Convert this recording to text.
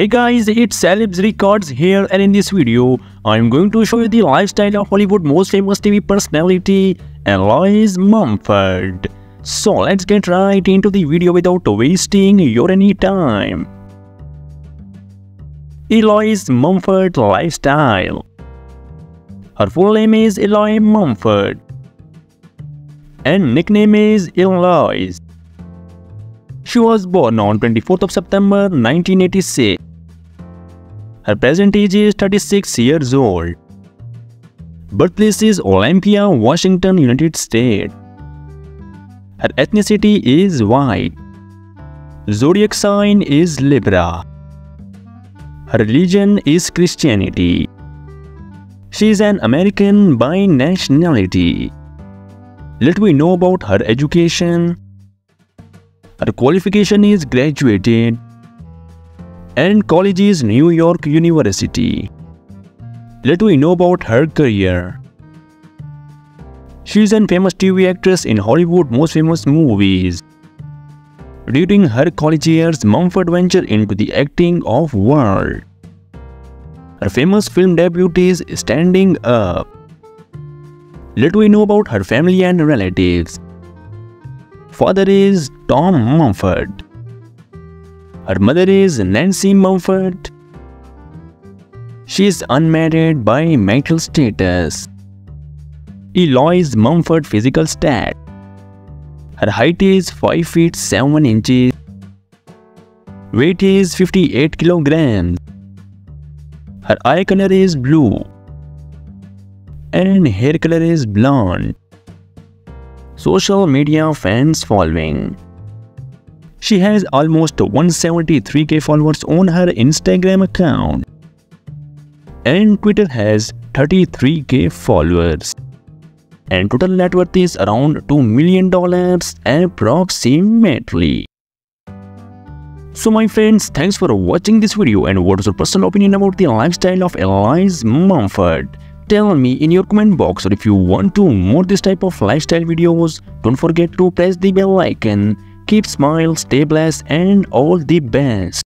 Hey guys, it's Celebs Records here, and in this video, I'm going to show you the lifestyle of Hollywood's most famous TV personality, Eloise Mumford. So let's get right into the video without wasting your any time. Eloise Mumford lifestyle. Her full name is Eloise Mumford, and nickname is Eloise. She was born on 24th of September 1986. Her present age is 36 years old. Birthplace is Olympia, Washington, United States. Her ethnicity is white. Zodiac sign is Libra. Her religion is Christianity. She is an American by nationality. Let me know about her education. Her qualification is graduated, and college is New York University. Let me know about her career. She is a famous TV actress in Hollywood's most famous movies. During her college years, Mumford ventured into the acting of world. Her famous film debut is Standing Up. Let me know about her family and relatives. Father is Tom Mumford. Her mother is Nancy Mumford. She is unmarried by marital status. Eloise Mumford physical stat. Her height is 5 feet 7 inches. Weight is 58 kilograms. Her eye color is blue, and hair color is blonde. Social media fans following. She has almost 173,000 followers on her Instagram account, and Twitter has 33,000 followers, and total net worth is around $2 million approximately. So my friends, thanks for watching this video, and what is your personal opinion about the lifestyle of Eloise Mumford? Tell me in your comment box, or if you want to more this type of lifestyle videos, don't forget to press the bell icon. Keep smiles, stay blessed, and all the best.